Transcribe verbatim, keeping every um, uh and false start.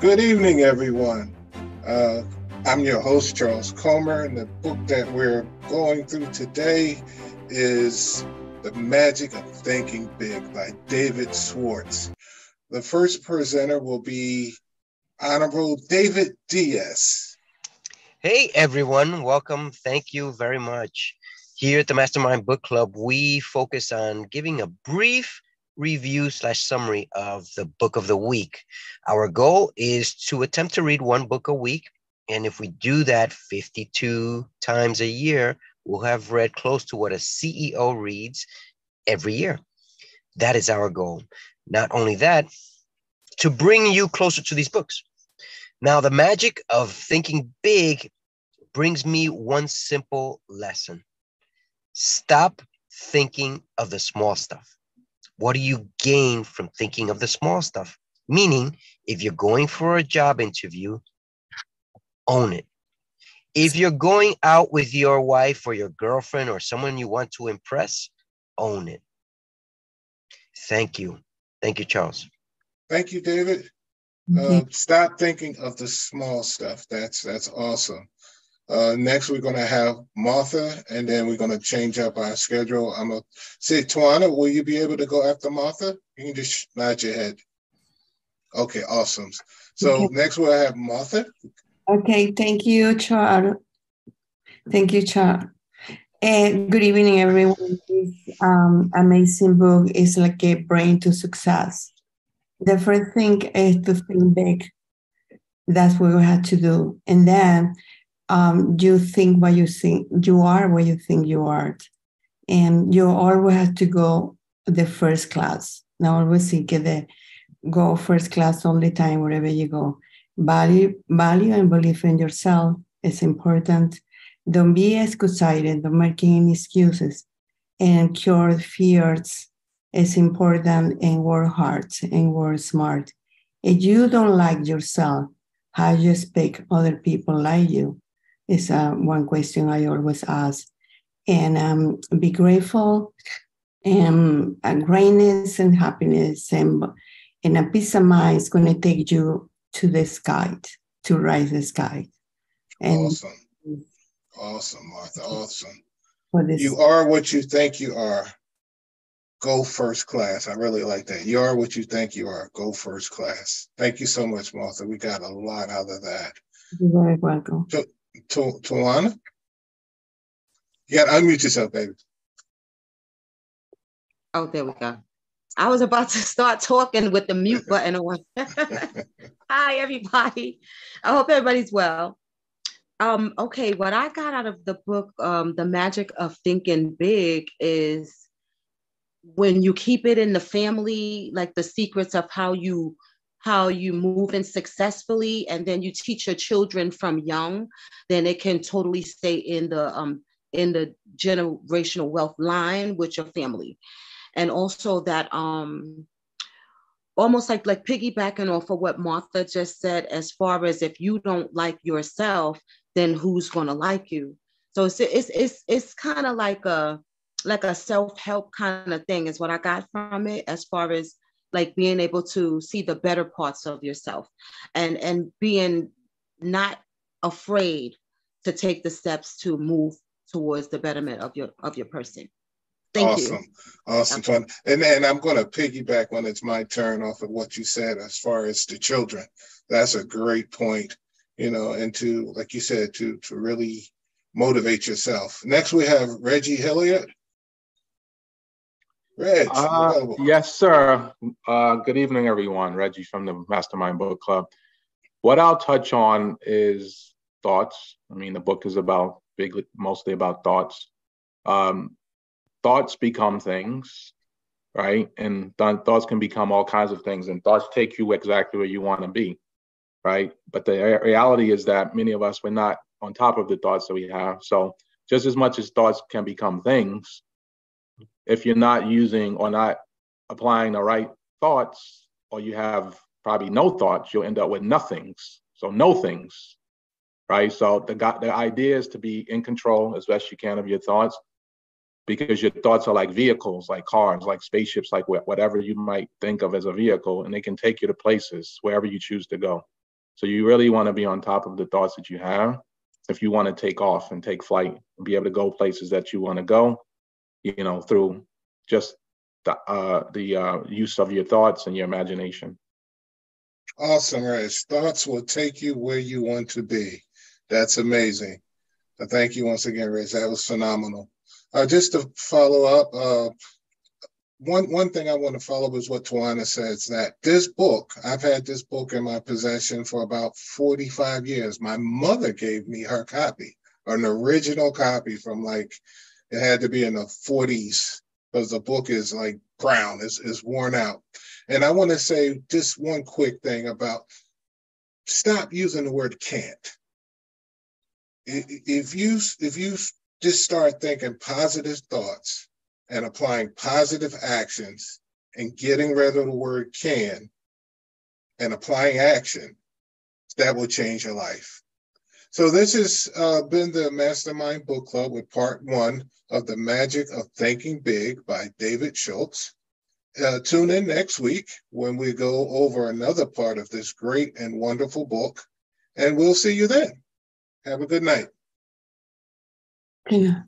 Good evening, everyone. Uh, I'm your host, Charles Comer, and the book that we're going through today is The Magic of Thinking BIG by David Schwartz. The first presenter will be Honorable David Diaz. Hey, everyone. Welcome. Thank you very much. Here at the Mastermind Book Club, we focus on giving a brief review slash summary of the book of the week. Our goal is to attempt to read one book a week. And if we do that fifty-two times a year, we'll have read close to what a C E O reads every year. That is our goal. Not only that, to bring you closer to these books. Now, the magic of thinking big brings me one simple lesson. Stop thinking of the small stuff. What do you gain from thinking of the small stuff? Meaning, if you're going for a job interview, own it. If you're going out with your wife or your girlfriend or someone you want to impress, own it. Thank you. Thank you, Charles. Thank you, David. Uh, stop thinking of the small stuff. That's that's awesome. Uh, next, we're going to have Martha, and then we're going to change up our schedule. I'm going to say, Tawana, will you be able to go after Martha? You can just nod your head. Okay, awesome. So okay. Next, we'll have Martha. Okay, thank you, Charles. Thank you, Charles. And good evening, everyone. This um, amazing book is like a brain to success. The first thing is to think big. That's what we have to do. And then um, you think what you think you are, what you think you are. And you always have to go the first class. Now, always think that go first class all the time, wherever you go. Value, value and belief in yourself is important. Don't be excusited. Don't make any excuses. And cure fears. It's important, and work hard and work smart. If you don't like yourself, how you expect other people like you? Is uh, one question I always ask. And um, be grateful, and, and greatness and happiness and, and a peace of mind is going to take you to the sky, to rise the sky. And awesome, awesome, Martha, awesome. You are what you think you are. Go first class. I really like that. You are what you think you are. Go first class. Thank you so much, Martha. We got a lot out of that. You're very welcome. To, to, Tawana? You got to unmute yourself, baby. Oh, there we go. I was about to start talking with the mute button on. Hi, everybody. I hope everybody's well. Um, okay, what I got out of the book, um, The Magic of Thinking Big, is when you keep it in the family, like the secrets of how you how you move in successfully, and then you teach your children from young, then it can totally stay in the um in the generational wealth line with your family. And also that um almost like like piggybacking off of what Martha just said, as far as if you don't like yourself, then who's going to like you? So it's it's it's, it's kind of like a like a self-help kind of thing is what I got from it, as far as like being able to see the better parts of yourself and, and being not afraid to take the steps to move towards the betterment of your, of your person. Thank awesome. you. Awesome. Awesome. And then I'm going to piggyback when it's my turn off of what you said, as far as the children. That's a great point, you know, and to, like you said, to, to really motivate yourself. Next, we have Reggie Hilliard. Reg, uh, yes, sir. Uh, good evening, everyone. Reggie from the Mastermind Book Club. What I'll touch on is thoughts. I mean, the book is about big, mostly about thoughts. Um, thoughts become things, right? And th thoughts can become all kinds of things, and thoughts take you exactly where you want to be, right? But the reality is that many of us, we're not on top of the thoughts that we have. So just as much as thoughts can become things, if you're not using or not applying the right thoughts, or you have probably no thoughts, you'll end up with nothings. So no things, right? So the, the idea is to be in control as best you can of your thoughts, because your thoughts are like vehicles, like cars, like spaceships, like whatever you might think of as a vehicle, and they can take you to places wherever you choose to go. So you really want to be on top of the thoughts that you have if you want to take off and take flight and be able to go places that you want to go, you know, through just the uh, the uh, use of your thoughts and your imagination. Awesome, Reg. Thoughts will take you where you want to be. That's amazing. Thank you once again, Reg. That was phenomenal. Uh, just to follow up, uh, one one thing I want to follow up is what Tawana says, that this book, I've had this book in my possession for about forty-five years. My mother gave me her copy, an original copy from like, it had to be in the forties, because the book is like brown, it's, it's worn out. And I want to say just one quick thing about stop using the word can't. If you, if you just start thinking positive thoughts and applying positive actions and getting rid of the word can and applying action, that will change your life. So this has uh, been the Mastermind Book Club with part one of The Magic of Thinking Big by David Schwartz. Uh, tune in next week when we go over another part of this great and wonderful book, and we'll see you then. Have a good night. Yeah.